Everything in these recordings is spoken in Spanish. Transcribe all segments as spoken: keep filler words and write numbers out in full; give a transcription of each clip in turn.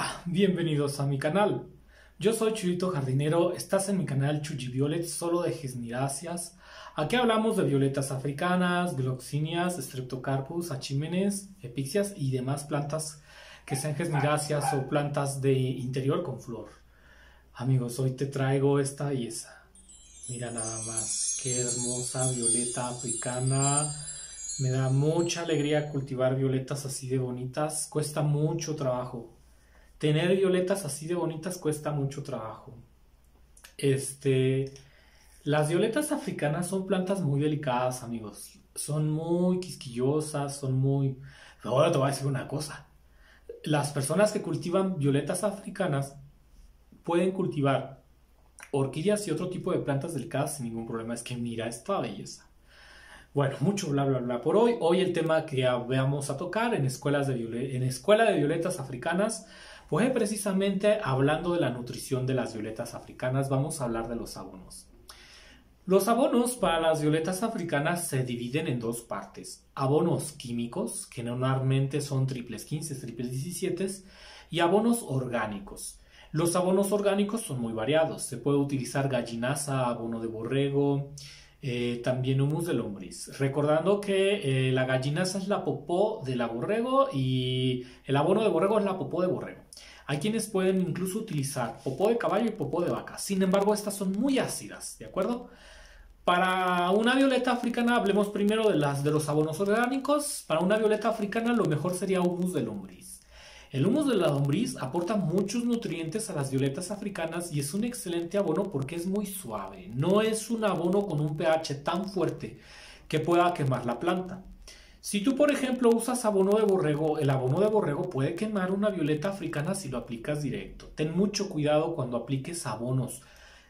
Hola, bienvenidos a mi canal. Yo soy Chuyito Jardinero, estás en mi canal Chuyi Violet, solo de gesneriáceas. Aquí hablamos de violetas africanas, gloxinias, streptocarpus, achimenes, epixias y demás plantas que sean gesneriáceas o plantas de interior con flor. Amigos, hoy te traigo esta y esa. Mira nada más, qué hermosa violeta africana. Me da mucha alegría cultivar violetas así de bonitas, cuesta mucho trabajo. Tener violetas así de bonitas cuesta mucho trabajo. Este, las violetas africanas son plantas muy delicadas, amigos. Son muy quisquillosas, son muy... Ahora te voy a decir una cosa. Las personas que cultivan violetas africanas pueden cultivar orquídeas y otro tipo de plantas delicadas sin ningún problema. Es que mira esta belleza. Bueno, mucho bla bla bla por hoy. Hoy el tema que vamos a tocar en, escuelas de viole en Escuela de Violetas Africanas, pues precisamente hablando de la nutrición de las violetas africanas, vamos a hablar de los abonos. Los abonos para las violetas africanas se dividen en dos partes. Abonos químicos, que normalmente son triples quince, triples diecisiete, y abonos orgánicos. Los abonos orgánicos son muy variados. Se puede utilizar gallinaza, abono de borrego, eh, también humus de lombriz. Recordando que eh, la gallinaza es la popó del borrego y el abono de borrego es la popó de borrego. Hay quienes pueden incluso utilizar popó de caballo y popó de vaca. Sin embargo, estas son muy ácidas, ¿de acuerdo? Para una violeta africana, hablemos primero de, las, de los abonos orgánicos. Para una violeta africana, lo mejor sería humus de lombriz. El humus de la lombriz aporta muchos nutrientes a las violetas africanas y es un excelente abono porque es muy suave. No es un abono con un pH tan fuerte que pueda quemar la planta. Si tú, por ejemplo, usas abono de borrego, el abono de borrego puede quemar una violeta africana si lo aplicas directo. Ten mucho cuidado cuando apliques abonos,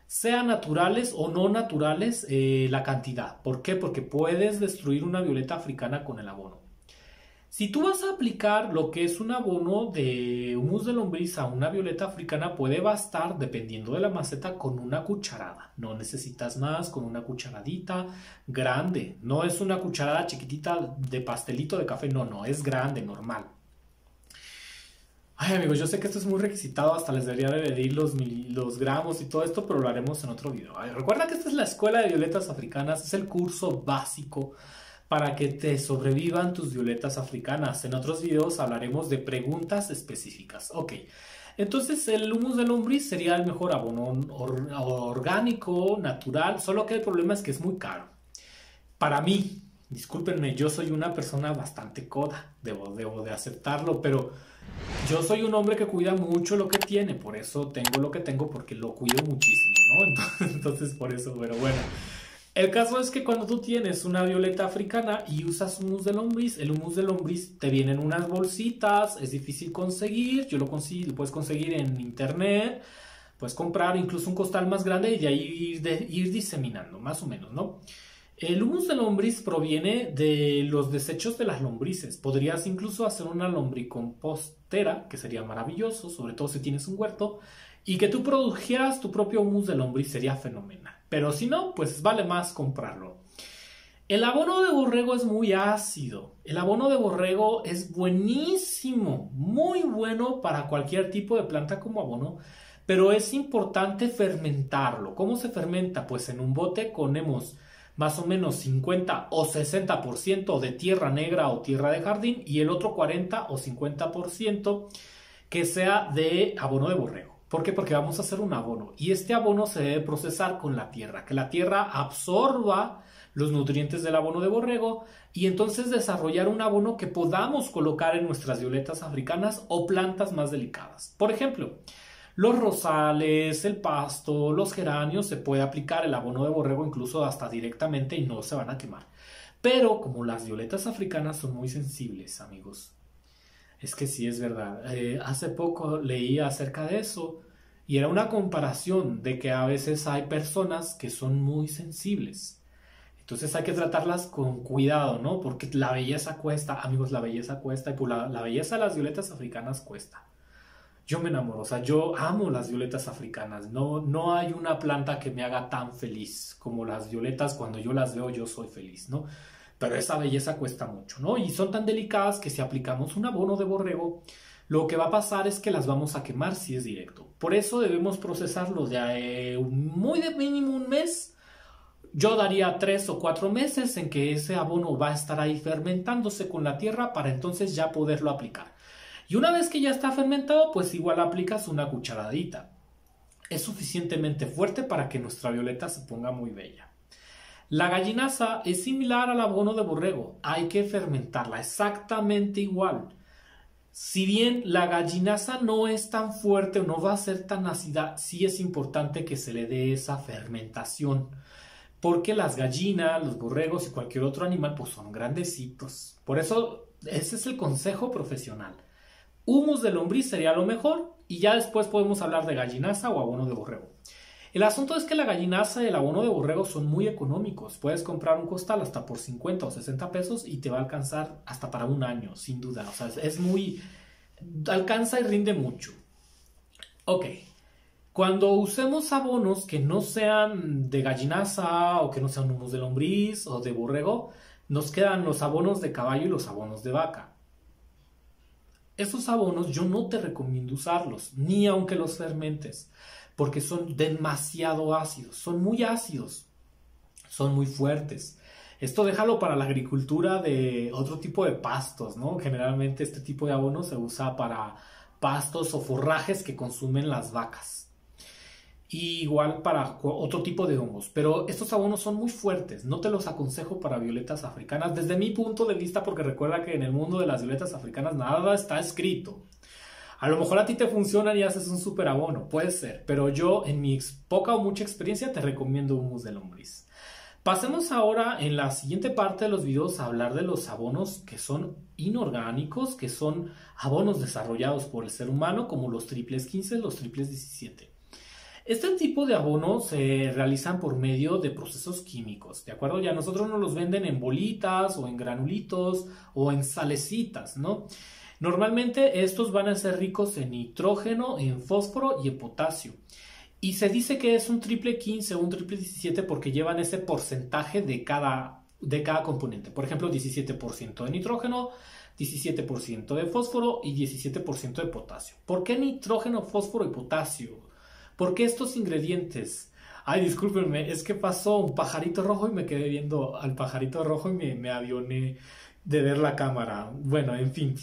sean naturales o no naturales, eh, la cantidad. ¿Por qué? Porque puedes destruir una violeta africana con el abono. Si tú vas a aplicar lo que es un abono de humus de lombriz a una violeta africana, puede bastar, dependiendo de la maceta, con una cucharada. No necesitas más, con una cucharadita grande. No es una cucharada chiquitita de pastelito de café, no, no, es grande, normal. Ay, amigos, yo sé que esto es muy requisitado, hasta les debería de medir los, los gramos y todo esto, pero lo haremos en otro video. Ay, recuerda que esta es la Escuela de Violetas Africanas, es el curso básico para que te sobrevivan tus violetas africanas. En otros videos hablaremos de preguntas específicas. Ok, entonces el humus de lombriz sería el mejor abono or orgánico, natural, solo que el problema es que es muy caro. Para mí, discúlpenme, yo soy una persona bastante coda, debo, debo de aceptarlo, pero yo soy un hombre que cuida mucho lo que tiene, por eso tengo lo que tengo, porque lo cuido muchísimo, ¿no? Entonces, entonces por eso, pero bueno. El caso es que cuando tú tienes una violeta africana y usas humus de lombriz, el humus de lombriz te viene en unas bolsitas, es difícil conseguir, yo lo consigo, lo puedes conseguir en internet, puedes comprar incluso un costal más grande y de ahí ir, de, ir diseminando, más o menos, ¿no? El humus de lombriz proviene de los desechos de las lombrices. Podrías incluso hacer una lombricompostera, que sería maravilloso, sobre todo si tienes un huerto, y que tú produjeras tu propio humus de lombriz sería fenomenal. Pero si no, pues vale más comprarlo. El abono de borrego es muy ácido. El abono de borrego es buenísimo, muy bueno para cualquier tipo de planta como abono, pero es importante fermentarlo. ¿Cómo se fermenta? Pues en un bote ponemos más o menos cincuenta o sesenta por ciento de tierra negra o tierra de jardín y el otro cuarenta o cincuenta por ciento que sea de abono de borrego. ¿Por qué? Porque vamos a hacer un abono y este abono se debe procesar con la tierra, que la tierra absorba los nutrientes del abono de borrego y entonces desarrollar un abono que podamos colocar en nuestras violetas africanas o plantas más delicadas. Por ejemplo, los rosales, el pasto, los geranios, se puede aplicar el abono de borrego incluso hasta directamente y no se van a quemar. Pero como las violetas africanas son muy sensibles, amigos, es que sí, es verdad. Eh, hace poco leí acerca de eso y era una comparación de que a veces hay personas que son muy sensibles. Entonces hay que tratarlas con cuidado, ¿no? Porque la belleza cuesta, amigos, la belleza cuesta. Y por la, la belleza de las violetas africanas cuesta. Yo me enamoro, o sea, yo amo las violetas africanas. No, no hay una planta que me haga tan feliz como las violetas. Cuando yo las veo, yo soy feliz, ¿no? Pero esa belleza cuesta mucho, ¿no? Y son tan delicadas que si aplicamos un abono de borrego, lo que va a pasar es que las vamos a quemar si es directo. Por eso debemos procesarlos de eh, muy de mínimo un mes. Yo daría tres o cuatro meses en que ese abono va a estar ahí fermentándose con la tierra para entonces ya poderlo aplicar. Y una vez que ya está fermentado, pues igual aplicas una cucharadita. Es suficientemente fuerte para que nuestra violeta se ponga muy bella. La gallinaza es similar al abono de borrego. Hay que fermentarla exactamente igual. Si bien la gallinaza no es tan fuerte o no va a ser tan ácida, sí es importante que se le dé esa fermentación. Porque las gallinas, los borregos y cualquier otro animal pues son grandecitos. Por eso ese es el consejo profesional. Humus de lombriz sería lo mejor y ya después podemos hablar de gallinaza o abono de borrego. El asunto es que la gallinaza y el abono de borrego son muy económicos. Puedes comprar un costal hasta por cincuenta o sesenta pesos y te va a alcanzar hasta para un año, sin duda. O sea, es muy... alcanza y rinde mucho. Ok. Cuando usemos abonos que no sean de gallinaza o que no sean humus de lombriz o de borrego, nos quedan los abonos de caballo y los abonos de vaca. Esos abonos yo no te recomiendo usarlos, ni aunque los fermentes, porque son demasiado ácidos, son muy ácidos, son muy fuertes. Esto déjalo para la agricultura de otro tipo de pastos, ¿no? Generalmente este tipo de abono se usa para pastos o forrajes que consumen las vacas. Y igual para otro tipo de hongos, pero estos abonos son muy fuertes, no te los aconsejo para violetas africanas, desde mi punto de vista, porque recuerda que en el mundo de las violetas africanas nada está escrito. A lo mejor a ti te funcionan y haces un super abono, puede ser, pero yo en mi poca o mucha experiencia te recomiendo humus de lombriz. Pasemos ahora en la siguiente parte de los videos a hablar de los abonos que son inorgánicos, que son abonos desarrollados por el ser humano, como los triples quince, los triples diecisiete. Este tipo de abono se realizan por medio de procesos químicos, ¿de acuerdo? Ya nosotros nos los venden en bolitas o en granulitos o en salecitas, ¿no? Normalmente estos van a ser ricos en nitrógeno, en fósforo y en potasio. Y se dice que es un triple quince o un triple diecisiete porque llevan ese porcentaje de cada, de cada componente. Por ejemplo, diecisiete por ciento de nitrógeno, diecisiete por ciento de fósforo y diecisiete por ciento de potasio. ¿Por qué nitrógeno, fósforo y potasio? ¿Por qué estos ingredientes? Ay, discúlpenme, es que pasó un pajarito rojo y me quedé viendo al pajarito rojo y me, me avioné de ver la cámara. Bueno, en fin.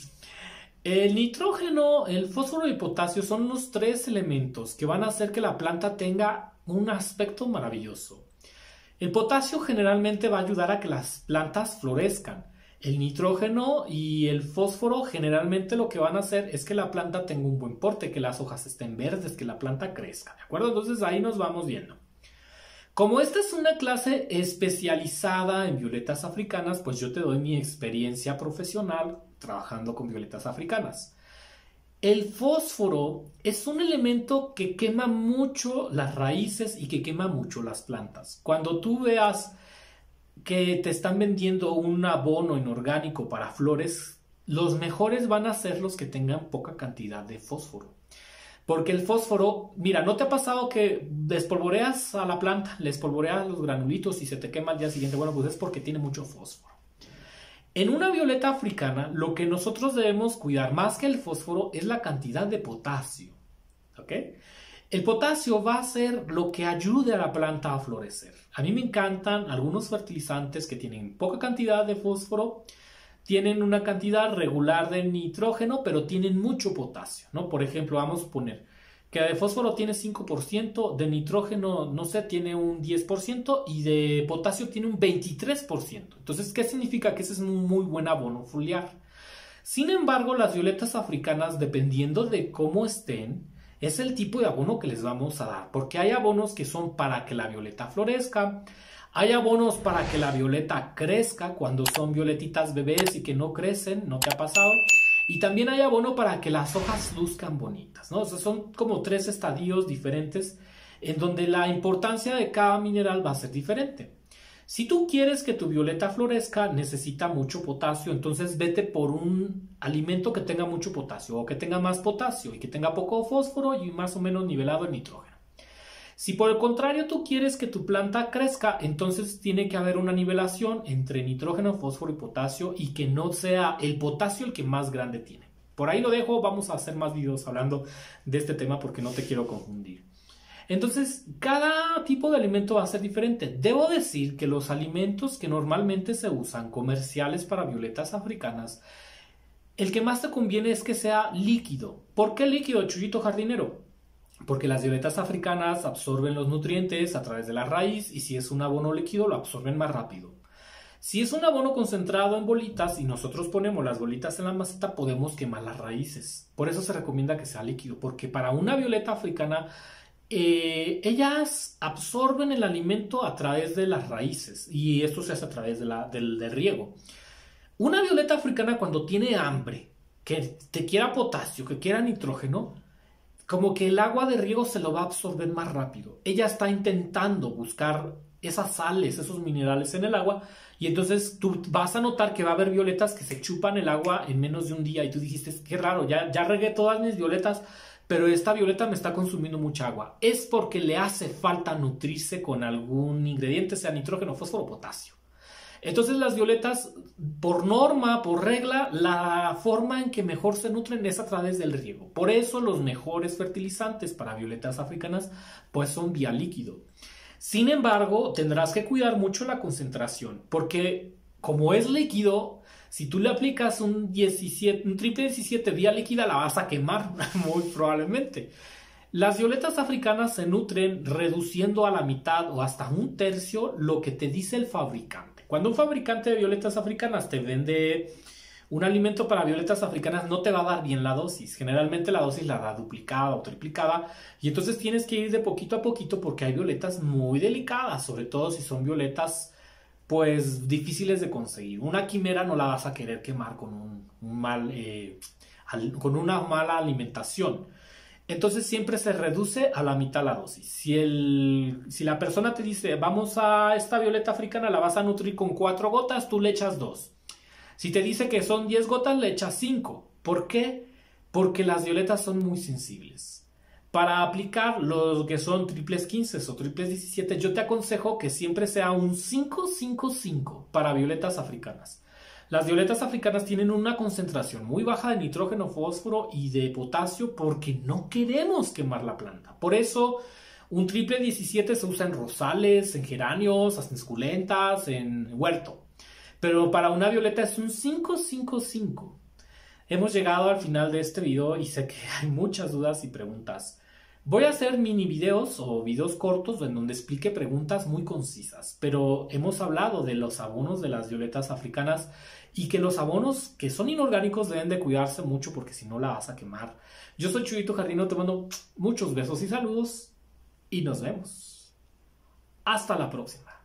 El nitrógeno, el fósforo y el potasio son los tres elementos que van a hacer que la planta tenga un aspecto maravilloso. El potasio generalmente va a ayudar a que las plantas florezcan. El nitrógeno y el fósforo generalmente lo que van a hacer es que la planta tenga un buen porte, que las hojas estén verdes, que la planta crezca, ¿de acuerdo? Entonces ahí nos vamos viendo. Como esta es una clase especializada en violetas africanas, pues yo te doy mi experiencia profesional trabajando con violetas africanas. El fósforo es un elemento que quema mucho las raíces y que quema mucho las plantas. Cuando tú veas que te están vendiendo un abono inorgánico para flores, los mejores van a ser los que tengan poca cantidad de fósforo. Porque el fósforo, mira, ¿no te ha pasado que despolvoreas a la planta, le espolvoreas los granulitos y se te quema al día siguiente? Bueno, pues es porque tiene mucho fósforo. En una violeta africana, lo que nosotros debemos cuidar más que el fósforo es la cantidad de potasio, ¿ok? El potasio va a ser lo que ayude a la planta a florecer. A mí me encantan algunos fertilizantes que tienen poca cantidad de fósforo, tienen una cantidad regular de nitrógeno, pero tienen mucho potasio, ¿no? Por ejemplo, vamos a poner que de fósforo tiene cinco por ciento, de nitrógeno, no sé, tiene un diez por ciento y de potasio tiene un veintitrés por ciento. Entonces, ¿qué significa? Que ese es un muy buen abono foliar. Sin embargo, las violetas africanas, dependiendo de cómo estén, es el tipo de abono que les vamos a dar, porque hay abonos que son para que la violeta florezca, hay abonos para que la violeta crezca cuando son violetitas bebés y que no crecen, ¿no te ha pasado? Y también hay abono para que las hojas luzcan bonitas, ¿no? O sea, son como tres estadios diferentes en donde la importancia de cada mineral va a ser diferente. Si tú quieres que tu violeta florezca, necesita mucho potasio, entonces vete por un alimento que tenga mucho potasio o que tenga más potasio y que tenga poco fósforo y más o menos nivelado el nitrógeno. Si por el contrario tú quieres que tu planta crezca, entonces tiene que haber una nivelación entre nitrógeno, fósforo y potasio y que no sea el potasio el que más grande tiene. Por ahí lo dejo, vamos a hacer más videos hablando de este tema porque no te quiero confundir. Entonces, cada tipo de alimento va a ser diferente. Debo decir que los alimentos que normalmente se usan, comerciales para violetas africanas, el que más te conviene es que sea líquido. ¿Por qué líquido, Chuyito Jardinero? Porque las violetas africanas absorben los nutrientes a través de la raíz y si es un abono líquido lo absorben más rápido. Si es un abono concentrado en bolitas y nosotros ponemos las bolitas en la maceta, podemos quemar las raíces. Por eso se recomienda que sea líquido, porque para una violeta africana, eh, ellas absorben el alimento a través de las raíces y esto se hace a través de la, del de riego. Una violeta africana cuando tiene hambre, que te quiera potasio, que quiera nitrógeno, como que el agua de riego se lo va a absorber más rápido. Ella está intentando buscar esas sales, esos minerales en el agua, y entonces tú vas a notar que va a haber violetas que se chupan el agua en menos de un día y tú dijiste, qué raro, ya, ya regué todas mis violetas, pero esta violeta me está consumiendo mucha agua. Es porque le hace falta nutrirse con algún ingrediente, sea nitrógeno, fósforo, potasio. Entonces las violetas, por norma, por regla, la forma en que mejor se nutren es a través del riego. Por eso los mejores fertilizantes para violetas africanas pues son vía líquido. Sin embargo, tendrás que cuidar mucho la concentración, porque como es líquido, si tú le aplicas un, diecisiete, un triple diecisiete vía líquida, la vas a quemar muy probablemente. Las violetas africanas se nutren reduciendo a la mitad o hasta un tercio lo que te dice el fabricante. Cuando un fabricante de violetas africanas te vende un alimento para violetas africanas, no te va a dar bien la dosis. Generalmente la dosis la da duplicada o triplicada y entonces tienes que ir de poquito a poquito porque hay violetas muy delicadas, sobre todo si son violetas pues difíciles de conseguir. Una quimera no la vas a querer quemar con, un, un mal, eh, con una mala alimentación. Entonces siempre se reduce a la mitad la dosis. Si, el, si la persona te dice, vamos a esta violeta africana, la vas a nutrir con cuatro gotas, tú le echas dos. Si te dice que son diez gotas, le echas cinco. ¿Por qué? Porque las violetas son muy sensibles. Para aplicar los que son triples quince o triples diecisiete, yo te aconsejo que siempre sea un cinco cinco cinco para violetas africanas. Las violetas africanas tienen una concentración muy baja de nitrógeno, fósforo y de potasio porque no queremos quemar la planta. Por eso un triple diecisiete se usa en rosales, en geranios, hasta en suculentas, en huerto. Pero para una violeta es un cinco cinco cinco. Hemos llegado al final de este video y sé que hay muchas dudas y preguntas. Voy a hacer mini videos o videos cortos en donde explique preguntas muy concisas. Pero hemos hablado de los abonos de las violetas africanas y que los abonos que son inorgánicos deben de cuidarse mucho porque si no la vas a quemar. Yo soy Chuyito Jardinero, te mando muchos besos y saludos y nos vemos. Hasta la próxima.